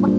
What?